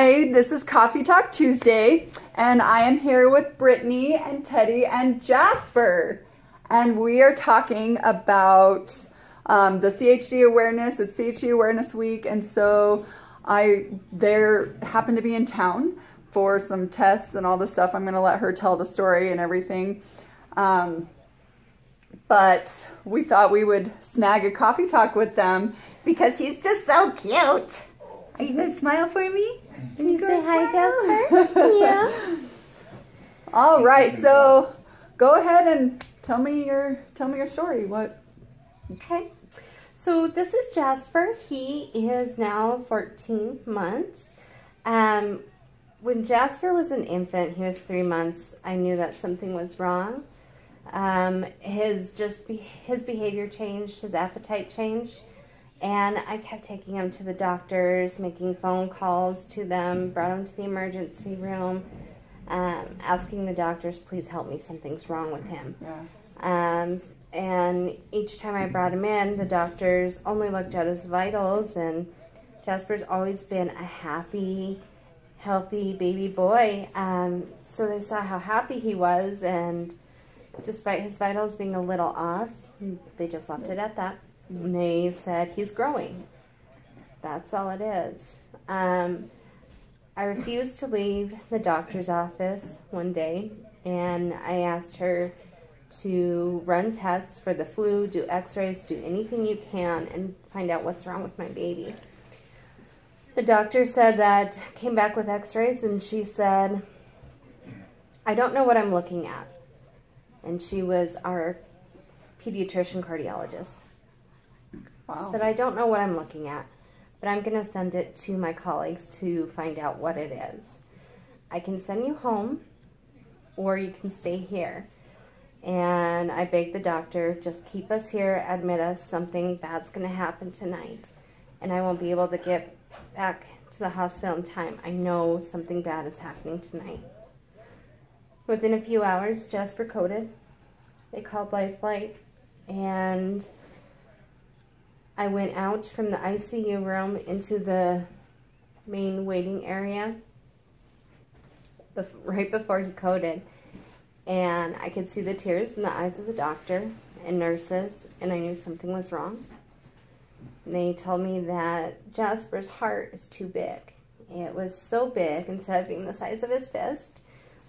Hi, this is Coffee Talk Tuesday, and I am here with Brittany and Teddy and Jasper, and we are talking about the CHD awareness. It's CHD Awareness Week, and so they happened to be in town for some tests and all this stuff. I'm going to let her tell the story and everything, but we thought we would snag a coffee talk with them because he's just so cute. Are you going to smile for me? Can you say hi, Jasper? Yeah. All right, so go ahead and tell me your story. What? Okay. So this is Jasper. He is now 14 months. When Jasper was an infant, he was 3 months. I knew that something was wrong. His behavior changed. His appetite changed. And I kept taking him to the doctors, making phone calls to them, brought him to the emergency room, asking the doctors, please help me, something's wrong with him. Yeah. And each time I brought him in, the doctors only looked at his vitals, and Jasper's always been a happy, healthy baby boy. So they saw how happy he was, and despite his vitals being a little off, they just left it at that. And they said, he's growing. That's all it is. I refused to leave the doctor's office one day, and I asked her to run tests for the flu, do x-rays, do anything you can, and find out what's wrong with my baby. The doctor said that, came back with x-rays, and she said, I don't know what I'm looking at. And she was our pediatrician cardiologist. Wow. Said, I don't know what I'm looking at, but I'm going to send it to my colleagues to find out what it is. I can send you home, or you can stay here. And I begged the doctor, just keep us here, admit us, something bad's going to happen tonight, and I won't be able to get back to the hospital in time. I know something bad is happening tonight. Within a few hours, Jasper coded. They called Life Flight, and I went out from the ICU room into the main waiting area right before he coded, and I could see the tears in the eyes of the doctor and nurses, and I knew something was wrong. And they told me that Jasper's heart is too big. It was so big, instead of being the size of his fist,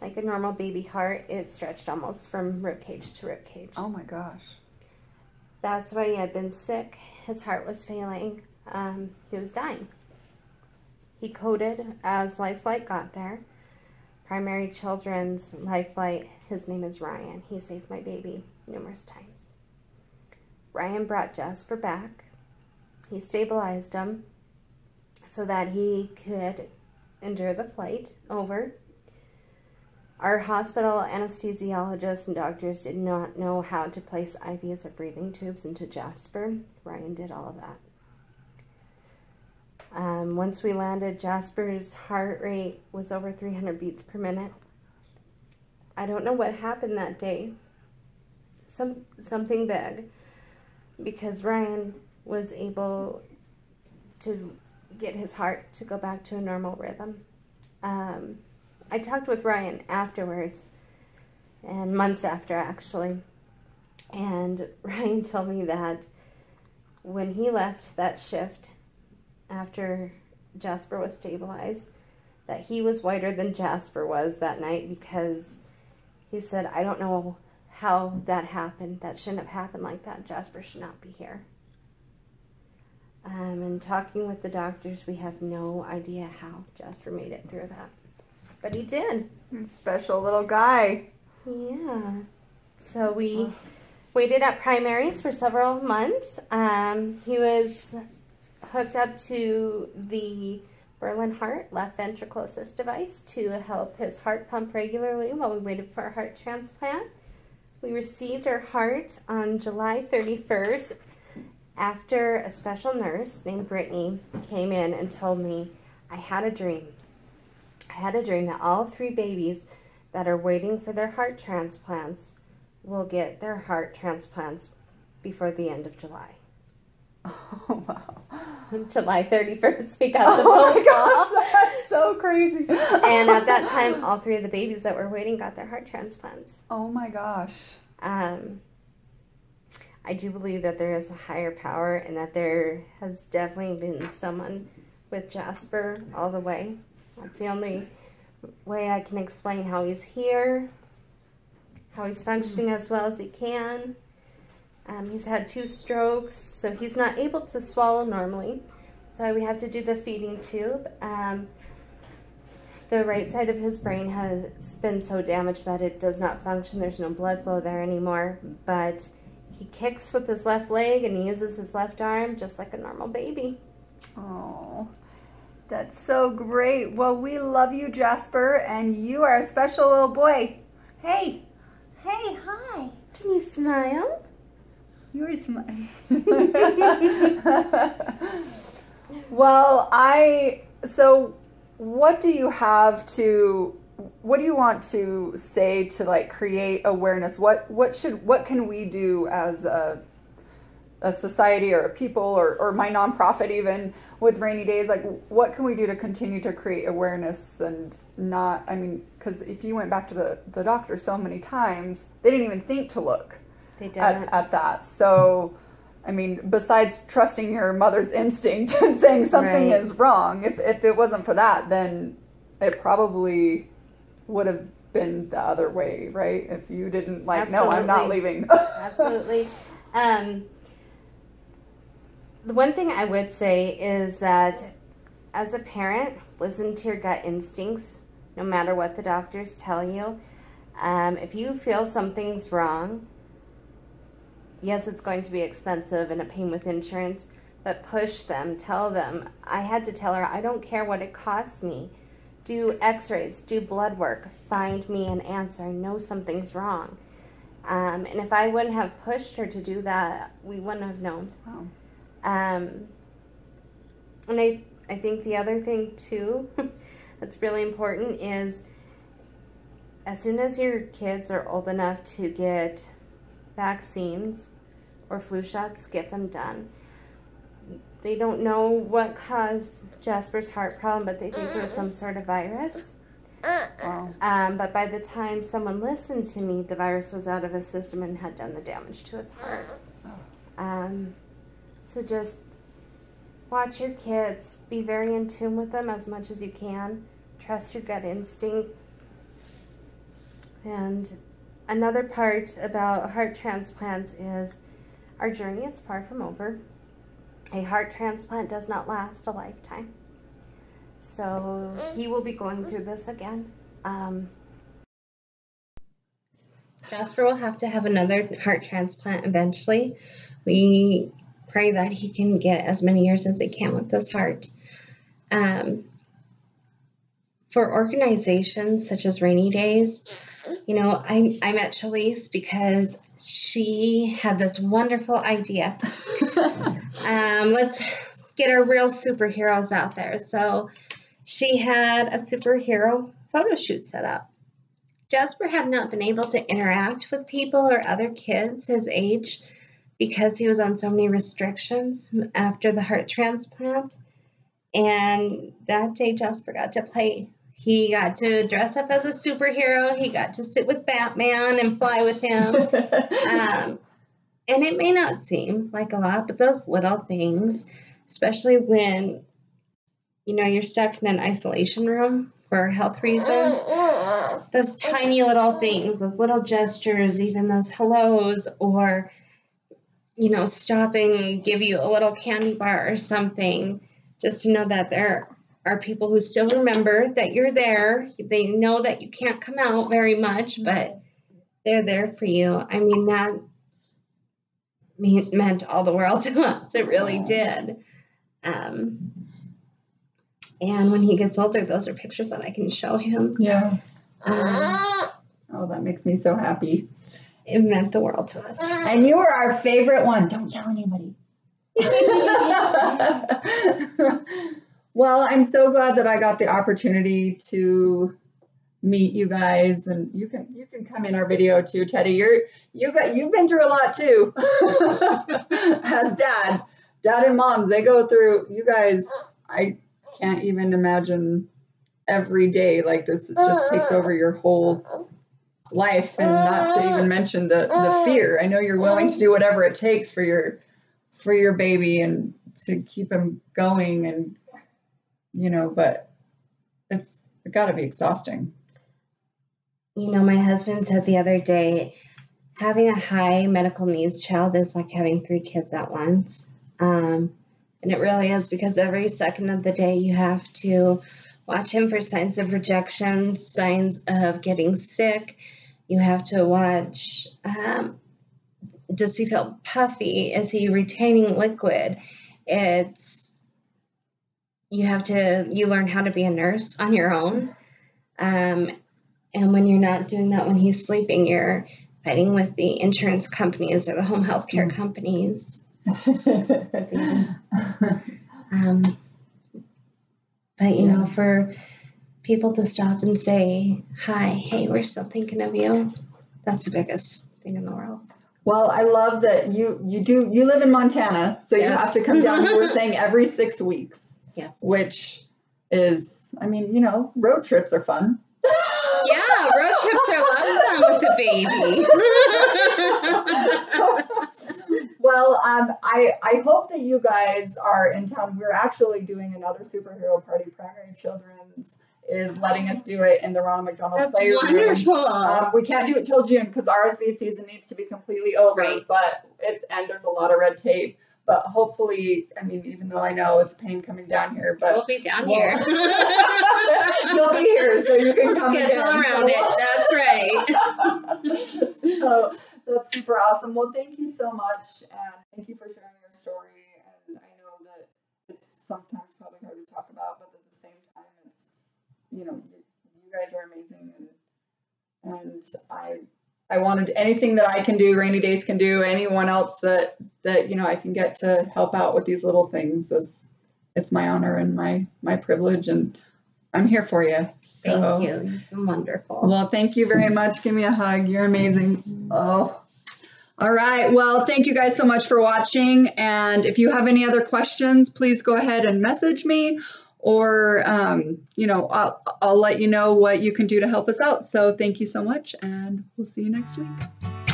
like a normal baby heart, it stretched almost from ribcage to ribcage. Oh my gosh. That's why he had been sick. His heart was failing. He was dying. He coded as Life Flight got there. Primary Children's Life Flight. His name is Ryan. He saved my baby numerous times. Ryan brought Jasper back. He stabilized him so that he could endure the flight over. Our hospital anesthesiologists and doctors did not know how to place IVs or breathing tubes into Jasper. Ryan did all of that. Once we landed, Jasper's heart rate was over 300 beats per minute. I don't know what happened that day. Something big. Because Ryan was able to get his heart to go back to a normal rhythm. I talked with Ryan afterwards, and months after actually, and Ryan told me that when he left that shift after Jasper was stabilized, that he was whiter than Jasper was that night, because he said, I don't know how that happened. That shouldn't have happened like that. Jasper should not be here. And talking with the doctors, we have no idea how Jasper made it through that. But he did. Special little guy. Yeah. So we waited at primaries for several months. He was hooked up to the Berlin Heart left ventricle assist device to help his heart pump regularly while we waited for a heart transplant. We received our heart on July 31st after a special nurse named Brittany came in and told me, I had a dream. I had a dream that all three babies that are waiting for their heart transplants will get their heart transplants before the end of July. Oh, wow. July 31st, we got the phone call. so crazy. And at that time, all three of the babies that were waiting got their heart transplants. Oh my gosh. I do believe that there is a higher power and that there has definitely been someone with Jasper all the way. That's the only way I can explain how he's here, how he's functioning as well as he can. He's had 2 strokes, so he's not able to swallow normally. So we have to do the feeding tube. The right side of his brain has been so damaged that it does not function. There's no blood flow there anymore, but he kicks with his left leg and he uses his left arm just like a normal baby. Oh, that's so great. Well, we love you, Jasper, and you are a special little boy. Hey. Hey, hi. Can you smile? You're smiling. Well, so what do you want to say to like create awareness? What can we do as a society or a people or my nonprofit even with Rainy Days? Like, what can we do to continue to create awareness and not, I mean, because if you went back to the doctor so many times, they didn't even think to look at that. So, I mean, besides trusting your mother's instinct and saying something is wrong, if it wasn't for that, then it probably would have been the other way, right? If you didn't like, Absolutely. No, I'm not leaving. Absolutely. The one thing I would say is that as a parent, listen to your gut instincts, no matter what the doctors tell you. If you feel something's wrong, yes, it's going to be expensive and a pain with insurance, but push them, tell them. I had to tell her, I don't care what it costs me. Do x-rays, do blood work, find me an answer. I know something's wrong. And if I wouldn't have pushed her to do that, we wouldn't have known. Wow. And I think the other thing too that's really important is as soon as your kids are old enough to get vaccines or flu shots, get them done. They don't know what caused Jasper's heart problem, but they think it was some sort of virus. Wow. But by the time someone listened to me, the virus was out of his system and had done the damage to his heart. So just watch your kids, be very in tune with them as much as you can, trust your gut instinct. And another part about heart transplants is our journey is far from over. A heart transplant does not last a lifetime. So he will be going through this again. Jasper will have to have another heart transplant eventually. We pray that he can get as many years as he can with this heart. For organizations such as Rainy Days, you know, I met Chalice because she had this wonderful idea. Let's get our real superheroes out there. So she had a superhero photo shoot set up. Jasper had not been able to interact with people or other kids his age because he was on so many restrictions after the heart transplant. And that day Jasper got to play. He got to dress up as a superhero. He got to sit with Batman and fly with him. And it may not seem like a lot, but those little things, especially when, you know, you're stuck in an isolation room for health reasons, those tiny little things, those little gestures, even those hellos or, you know, stopping and give you a little candy bar or something. Just to know that there are people who still remember that you're there. They know that you can't come out very much, but they're there for you. I mean, that meant all the world to us. It really did. And when he gets older, those are pictures that I can show him. Yeah. Oh, that makes me so happy. It meant the world to us. And you were our favorite one. Don't tell anybody. Well, I'm so glad that I got the opportunity to meet you guys, and you can come in our video too, Teddy. You've been through a lot too, as dad and moms. They go through. You guys, I can't even imagine every day like this. It just takes over your whole life, and not to even mention the fear. I know you're willing to do whatever it takes for your baby and to keep him going, and you know, but it's got to be exhausting. You know, my husband said the other day, having a high medical needs child is like having 3 kids at once. And it really is, because every second of the day you have to watch him for signs of rejection, signs of getting sick. You have to watch, does he feel puffy? Is he retaining liquid? You learn how to be a nurse on your own. And when you're not doing that, when he's sleeping, you're fighting with the insurance companies or the home health care companies. But you know, for people to stop and say, hey, we're still thinking of you, that's the biggest thing in the world. Well, I love that you live in Montana, so you have to come down. You were saying every 6 weeks. Yes. Which is, I mean, you know, road trips are fun. Yeah, road trips are a lot of fun with a baby. Well, I hope that you guys are in town. We're actually doing another superhero party. Primary Children's is letting us do it in the Ronald McDonald Playroom. That's wonderful. We can't do it till June because RSV season needs to be completely over. Right. And there's a lot of red tape. But hopefully, I mean, even though I know it's pain coming down here, but we'll be down here. You'll be here, so you can come again. Schedule around it. That's right. So that's super awesome. Well, thank you so much, and thank you for sharing your story. And I know that it's sometimes probably hard to talk about, but at the same time, it's, you know, you guys are amazing, and I wanted anything that I can do, Rainy Days can do, anyone else that you know I can get to help out with these little things. It's my honor and my privilege, and I'm here for you. So, thank you. You've been wonderful. Well, thank you very much. Give me a hug. You're amazing. Oh. All right. Well, thank you guys so much for watching. And if you have any other questions, please go ahead and message me, or, you know, I'll let you know what you can do to help us out. So thank you so much, and we'll see you next week.